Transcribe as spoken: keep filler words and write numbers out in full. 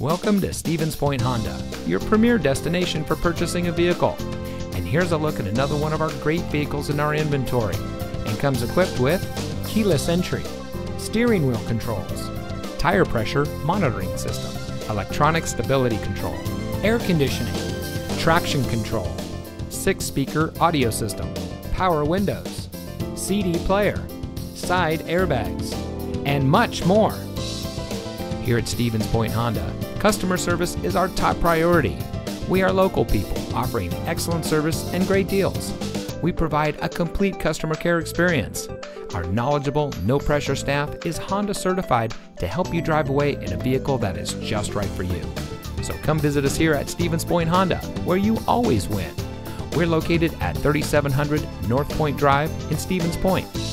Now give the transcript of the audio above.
Welcome to Stevens Point Honda, your premier destination for purchasing a vehicle. And here's a look at another one of our great vehicles in our inventory, and comes equipped with keyless entry, steering wheel controls, tire pressure monitoring system, electronic stability control, air conditioning, traction control, six speaker audio system, power windows, C D player, side airbags, and much more. Here at Stevens Point Honda, customer service is our top priority. We are local people offering excellent service and great deals. We provide a complete customer care experience. Our knowledgeable, no-pressure staff is Honda certified to help you drive away in a vehicle that is just right for you. So come visit us here at Stevens Point Honda, where you always win. We're located at thirty-seven hundred North Point Drive in Stevens Point.